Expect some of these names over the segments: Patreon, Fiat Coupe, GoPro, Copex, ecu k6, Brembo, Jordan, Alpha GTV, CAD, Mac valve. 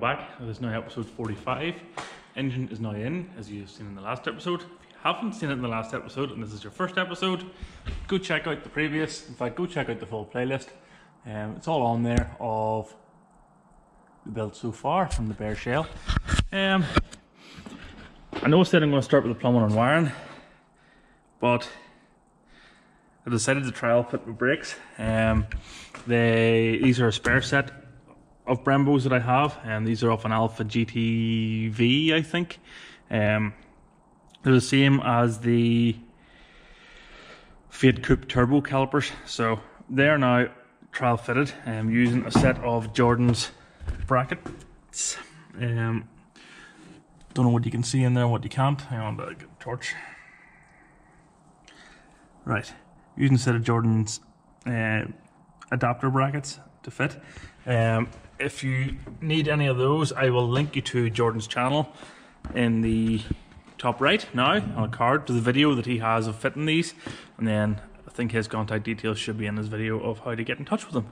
back. There's now episode 45. Engine is now in, as you've seen in the last episode. If you haven't seen it in the last episode and this is your first episode, go check out the previous. In fact, go check out the full playlist. It's all on there of the build so far from the bare shell. I know I said I'm going to start with the plumbing and wiring, but I decided to trial put my brakes. These are a spare set of Brembos that I have, and these are off an Alpha GTV, I think. They're the same as the Fiat Coupe turbo calipers, so they are now trial fitted. I'm using a set of Jordan's brackets. Don't know what you can see in there, what you can't. Hang on, better get a torch. Right, using a set of Jordan's adapter brackets to fit. If you need any of those, I will link you to Jordan's channel in the top right now on a card to the video that he has of fitting these, and then I think his contact details should be in his video of how to get in touch with him.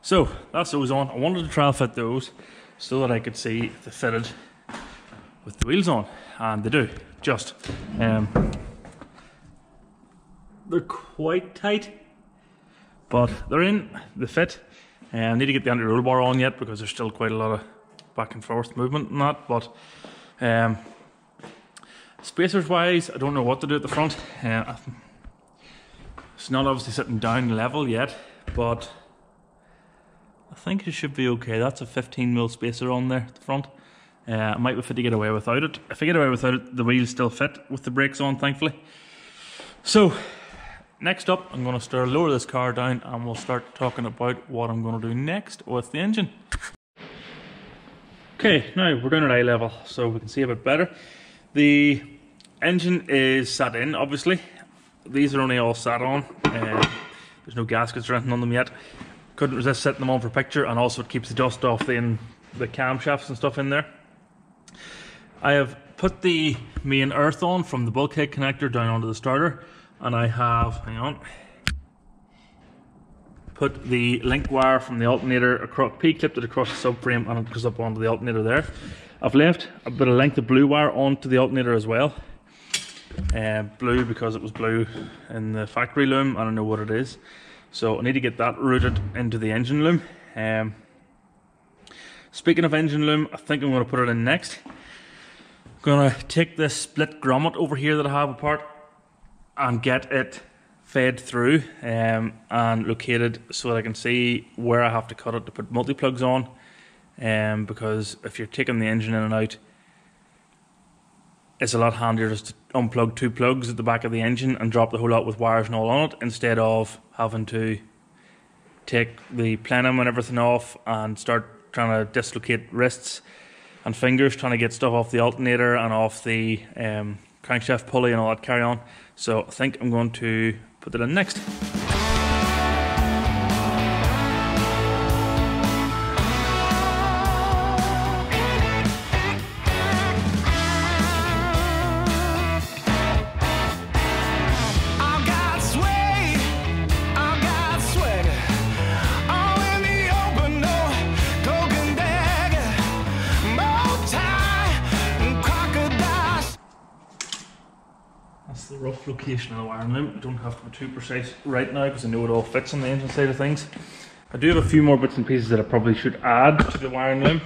So that's those on. I wanted to trial fit those so that I could see if they fitted with the wheels on, and they do. Just they're quite tight, but they're in the fit. I need to get the anti-roll bar on yet because there's still quite a lot of back and forth movement and that, but spacers wise I don't know what to do at the front. It's not obviously sitting down level yet, but I think it should be okay. That's a 15mm spacer on there at the front. I might be fit to get away without it. If I get away without it, the wheels still fit with the brakes on, thankfully. So next up, I'm going to lower this car down and we'll start talking about what I'm going to do next with the engine. Okay, now we're down at eye level so we can see a bit better. The engine is sat in, obviously. These are only all sat on. There's no gaskets or anything on them yet. Couldn't resist setting them on for a picture, and also it keeps the dust off the camshafts and stuff in there. I have put the main earth on from the bulkhead connector down onto the starter. And I have, hang on, put the link wire from the alternator across, P-clipped it across the subframe, and it goes up onto the alternator there. I've left a bit of length of blue wire onto the alternator as well. Blue because it was blue in the factory loom, I don't know what it is. So I need to get that routed into the engine loom. Speaking of engine loom, I think I'm going to put it in next. I'm going to take this split grommet over here that I have apart and get it fed through and located so that I can see where I have to cut it to put multi-plugs on, because if you're taking the engine in and out, it's a lot handier just to unplug two plugs at the back of the engine and drop the whole lot with wires and all on it, instead of having to take the plenum and everything off and start trying to dislocate wrists and fingers trying to get stuff off the alternator and off the crankshaft pulley and all that carry on. So I think I'm going to put that in next. Rough location of the wiring loom. I don't have to be too precise right now because I know it all fits on the engine side of things. I do have a few more bits and pieces that I probably should add to the wiring loom.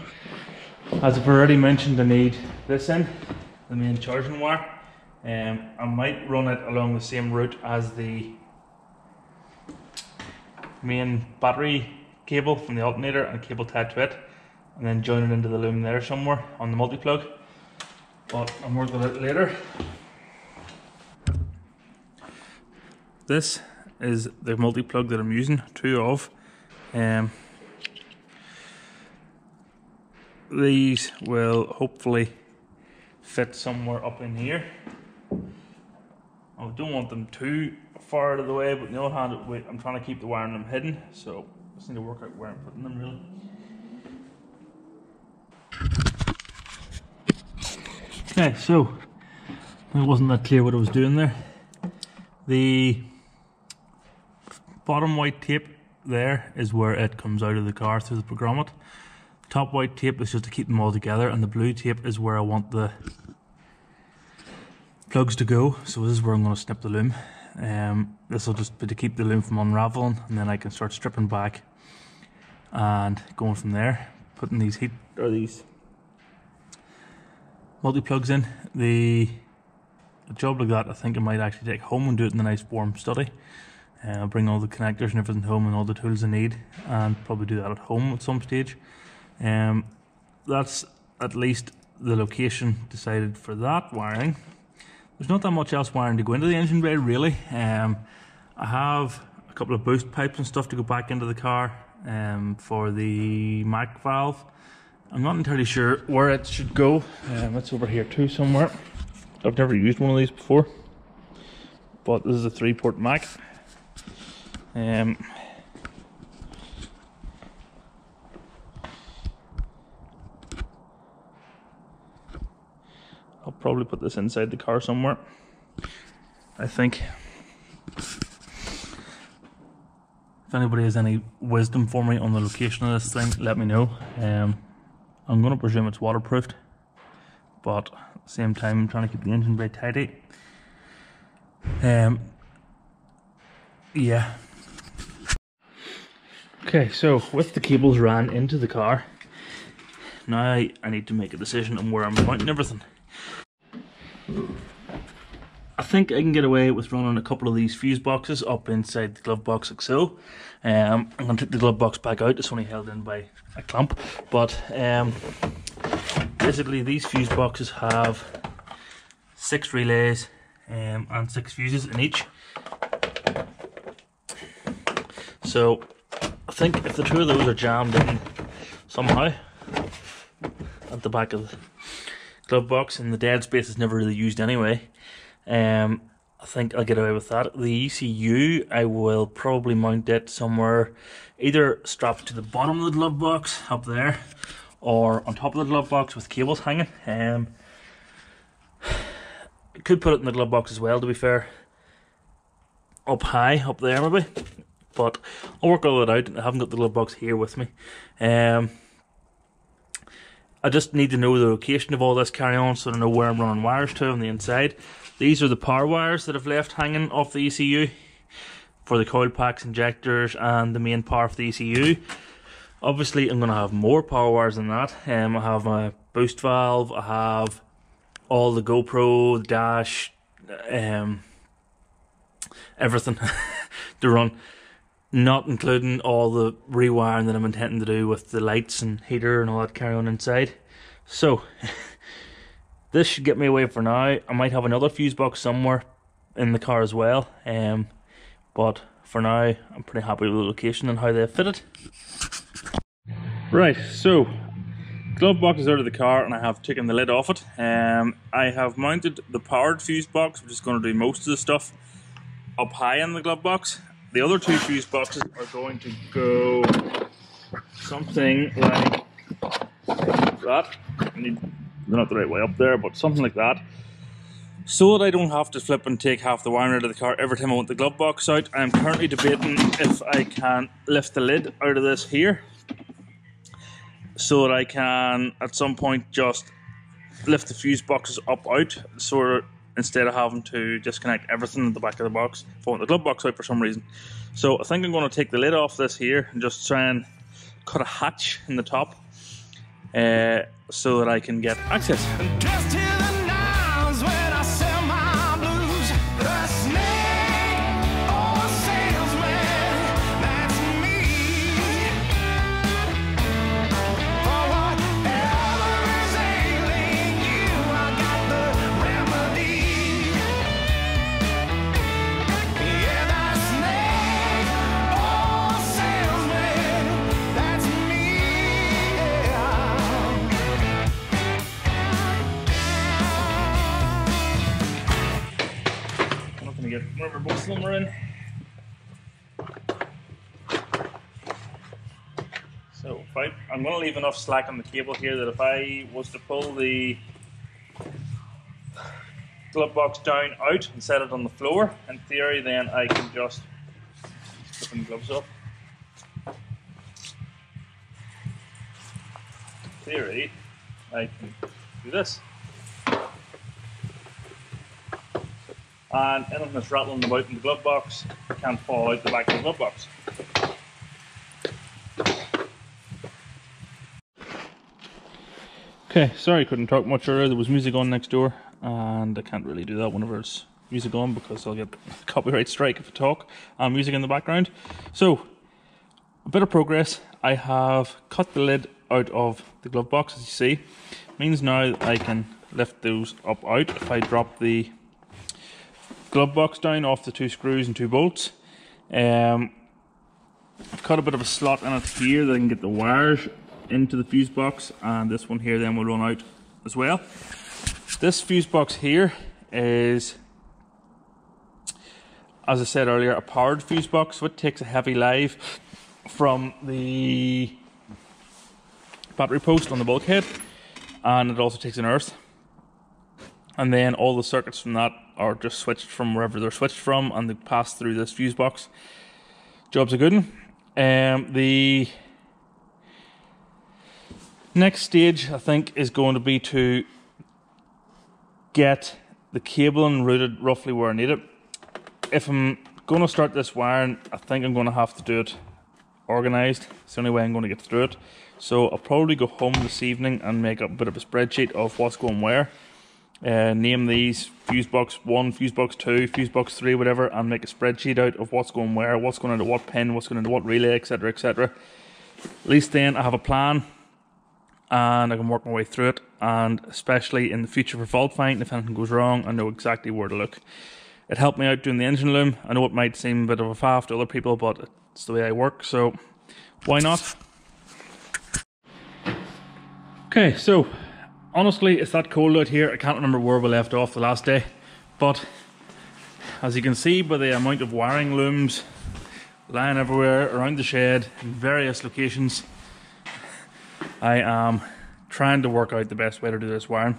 As I've already mentioned, I need this in, the main charging wire. I might run it along the same route as the main battery cable from the alternator and cable tied to it, and then join it into the loom there somewhere on the multi-plug, but I'm working on it later. This is the multi-plug that I'm using, two of. These will hopefully fit somewhere up in here. I don't want them too far out of the way, but on the other hand, I'm trying to keep the wiring them hidden, so I just need to work out where I'm putting them really. Okay, so it wasn't that clear what I was doing there. The bottom white tape there is where it comes out of the car through the grommet. top white tape is just to keep them all together, and the blue tape is where I want the plugs to go. So this is where I'm going to snip the loom. This will just be to keep the loom from unraveling, and then I can start stripping back and going from there, putting these multi-plugs in. A job like that I think I might actually take home and do it in a nice warm study. I'll bring all the connectors and everything home and all the tools I need, and probably do that at home at some stage. That's at least the location decided for that wiring. There's not that much else wiring to go into the engine bay really. I have a couple of boost pipes and stuff to go back into the car for the Mac valve. I'm not entirely sure where it should go. It's over here too somewhere. I've never used one of these before, but this is a 3-port Mac. I'll probably put this inside the car somewhere, I think. If anybody has any wisdom for me on the location of this thing, let me know. I'm going to presume it's waterproofed, but at the same time I'm trying to keep the engine very tidy. Yeah. Okay, so with the cables ran into the car, now I need to make a decision on where I'm mounting everything. I think I can get away with running a couple of these fuse boxes up inside the glove box like so. I'm going to take the glove box back out. It's only held in by a clamp, but basically these fuse boxes have 6 relays and 6 fuses in each. So I think if the two of those are jammed in somehow at the back of the glove box, and the dead space is never really used anyway, I think I'll get away with that. The ECU, I will probably mount it somewhere, either strapped to the bottom of the glove box up there, or on top of the glove box with cables hanging. I could put it in the glove box as well, to be fair, up high, up there maybe, but I'll work all that out. I haven't got the glove box here with me. I just need to know the location of all this carry on, so I know where I'm running wires to on the inside. These are the power wires that I've left hanging off the ECU for the coil packs, injectors and the main power of the ECU. Obviously I'm going to have more power wires than that. I have my boost valve, I have all the GoPro, the dash, everything to run. Not including all the rewiring that I'm intending to do with the lights and heater and all that carry on inside. So this should get me away for now. I might have another fuse box somewhere in the car as well. But for now I'm pretty happy with the location and how they fit it. Right, so glove box is out of the car and I have taken the lid off it. I have mounted the powered fuse box, which is going to do most of the stuff, up high in the glove box. The other two fuse boxes are going to go something like that. They're not the right way up there, but something like that. So that I don't have to flip and take half the wiring out of the car every time I want the glove box out. I'm currently debating if I can lift the lid out of this here, so that I can at some point just lift the fuse boxes up out, so instead of having to disconnect everything at the back of the box if I want the glove box out for some reason. So I think I'm going to take the lid off this here and just try and cut a hatch in the top so that I can get access. Wherever both of them are in. So if I'm going to leave enough slack on the cable here that if I was to pull the glove box down out and set it on the floor, in theory then I can just put the gloves up. theory, I can do this. And anything that's rattling about in the glove box can fall out the back of the glove box. Okay, sorry I couldn't talk much earlier, there was music on next door and I can't really do that whenever it's music on because I'll get a copyright strike if I talk and music in the background. So, a bit of progress. I have cut the lid out of the glove box, as you see. It means now I can lift those up out if I drop the glove box down off the two screws and two bolts. I've cut a bit of a slot in it here that I can get the wires into the fuse box, and this one here then will run out as well. This fuse box here is, as I said earlier, a powered fuse box, so it takes a heavy live from the battery post on the bulkhead, and it also takes an earth, and then all the circuits from that are just switched from wherever they're switched from and they pass through this fuse box. Job's a good one. The next stage, I think, is going to be to get the cabling routed roughly where I need it. If I'm going to start this wiring, I think I'm going to have to do it organised. It's the only way I'm going to get through it. So I'll probably go home this evening and make up a bit of a spreadsheet of what's going where. Name these fuse box 1, fuse box 2, fuse box 3, whatever, and make a spreadsheet out of what's going where, what's going into what pin, what's going into what relay, etc, etc. At least then I have a plan, and I can work my way through it, and especially in the future for fault finding, if anything goes wrong, I know exactly where to look. It helped me out doing the engine loom. I know it might seem a bit of a faff to other people, but it's the way I work, so why not? Okay, so honestly, it's that cold out here, I can't remember where we left off the last day, but as you can see by the amount of wiring looms lying everywhere around the shed in various locations, I am trying to work out the best way to do this wiring.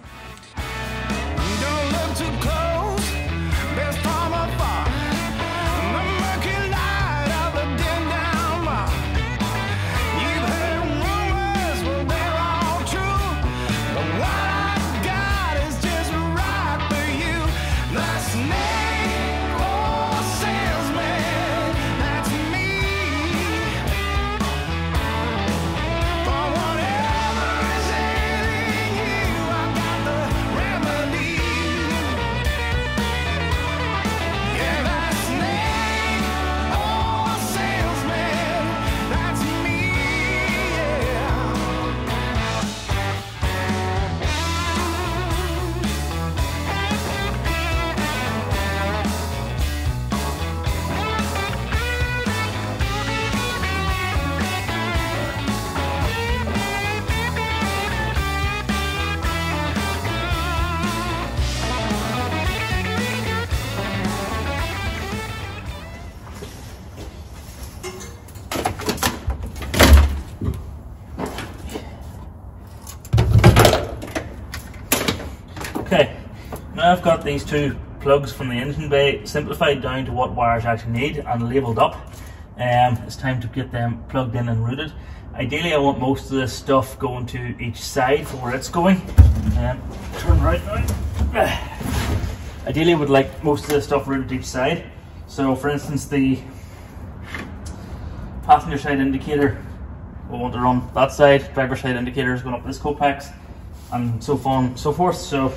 I've got these two plugs from the engine bay simplified down to what wires I actually need and labelled up. It's time to get them plugged in and routed. Ideally I want most of this stuff going to each side for where it's going. Turn right now. Ideally I would like most of this stuff routed to each side. So for instance, the passenger side indicator will want to run that side, driver side indicator is going up this Copax, and so on and so forth. So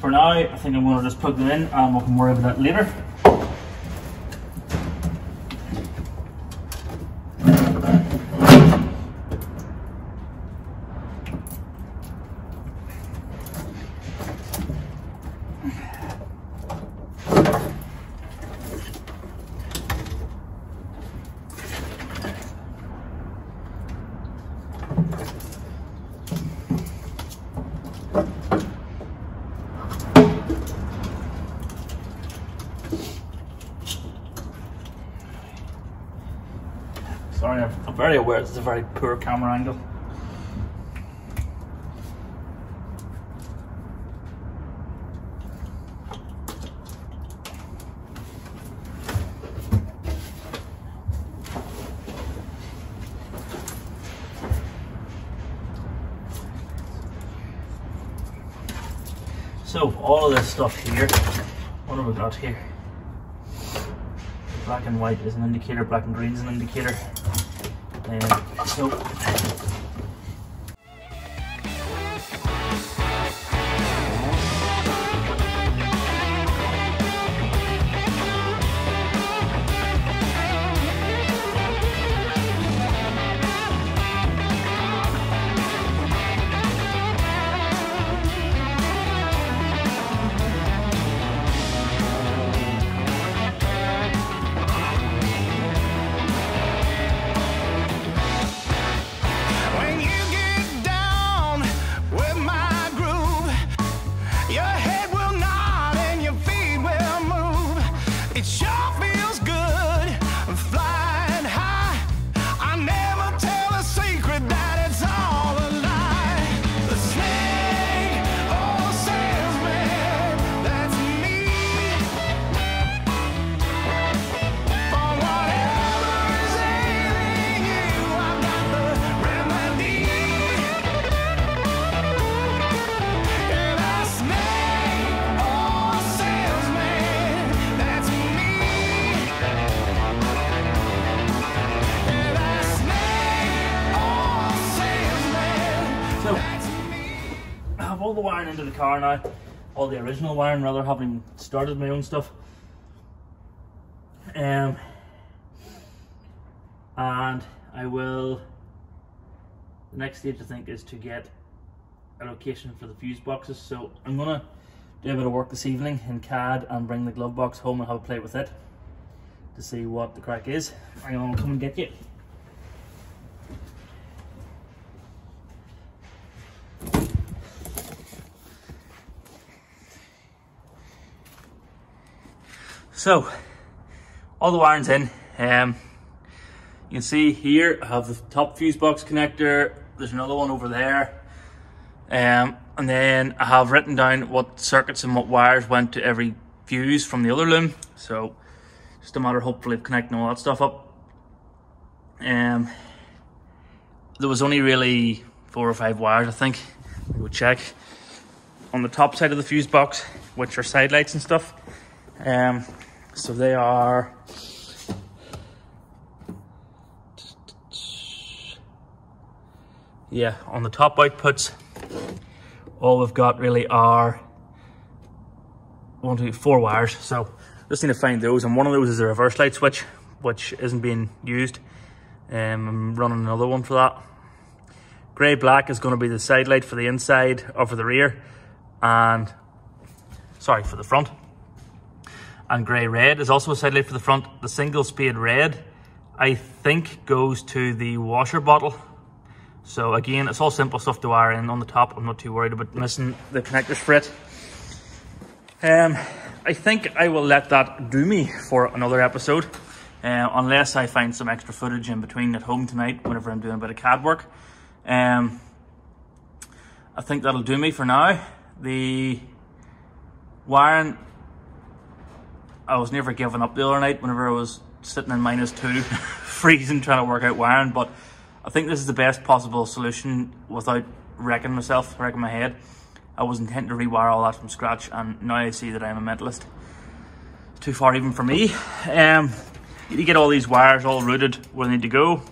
for now, I think I'm going to just plug them in and we can worry about that later. Sorry, I'm very aware this is a very poor camera angle. So all of this stuff here, what have we got here? Black and white is an indicator, black and green is an indicator. All the wiring into the car now, all the original wiring rather, having started my own stuff, and I will, the next stage I think is to get a location for the fuse boxes, so I'm gonna do a bit of work this evening in CAD and bring the glove box home and have a play with it to see what the crack is. I'm gonna come and get you. So, all the wiring's in. You can see here I have the top fuse box connector, there's another one over there, and then I have written down what circuits and what wires went to every fuse from the other loom, so just a matter hopefully of connecting all that stuff up. There was only really 4 or 5 wires, I think. We'll check on the top side of the fuse box, which are side lights and stuff. So they are on the top outputs. All we've got really are 1, 2, 4 wires. So just need to find those, and one of those is a reverse light switch, which isn't being used. I'm running another one for that. Grey black is going to be the side light for the inside, or for the rear, and sorry, for the front. And grey red is also a side light for the front. The single spade red, I think, goes to the washer bottle. So again, it's all simple stuff to wire in on the top. I'm not too worried about missing the connectors for it. I think I will let that do me for another episode, unless I find some extra footage in between at home tonight, whenever I'm doing a bit of CAD work. I think that'll do me for now. The wiring, I was never giving up the other night whenever I was sitting in -2 freezing trying to work out wiring, but I think this is the best possible solution without wrecking my head. I was intending to rewire all that from scratch, and now I see that I'm a mentalist. It's too far even for me. You get all these wires all routed where they need to go.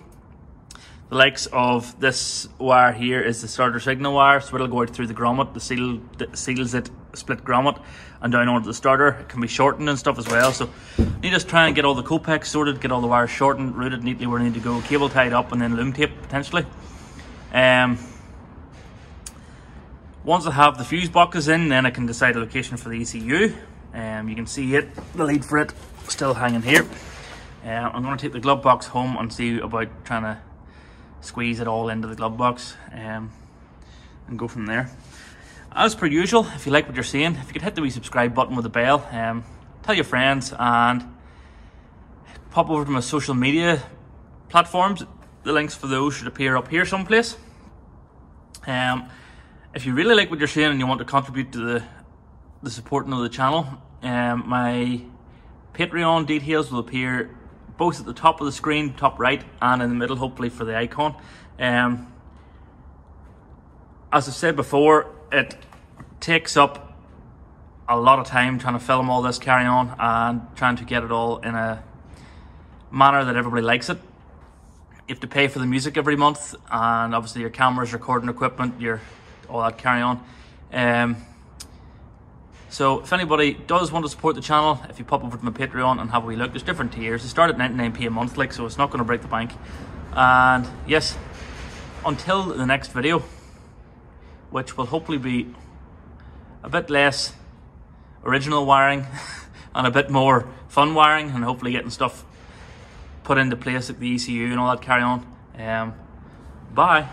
The likes of this wire here is the starter signal wire, so it'll go out through the grommet, the seal that seals it, split grommet, and down onto the starter. It can be shortened and stuff as well, so you just try and get all the Copex sorted, get all the wires shortened, routed neatly where they need to go, cable tied up, and then loom tape potentially. Once I have the fuse boxes in, then I can decide a location for the ECU. You can see it, the lead for it still hanging here. I'm going to take the glove box home and see about trying to squeeze it all into the glove box, and go from there. As per usual, if you like what you're seeing, if you could hit the wee subscribe button with the bell, tell your friends, and pop over to my social media platforms. The links for those should appear up here someplace. If you really like what you're seeing and you want to contribute to the supporting of the channel, my Patreon details will appear both at the top of the screen, top right, and in the middle, hopefully, for the icon. As I've said before, it takes up a lot of time trying to film all this carry on and trying to get it all in a manner that everybody likes it. You have to pay for the music every month, and obviously your cameras, recording equipment, your all that carry on. So if anybody does want to support the channel, if you pop over to my Patreon and have a wee look, there's different tiers. They start at 99p a month, like, so it's not going to break the bank. And yes, until the next video, which will hopefully be a bit less original wiring and a bit more fun wiring, and hopefully getting stuff put into place at the ECU and all that carry on. Bye.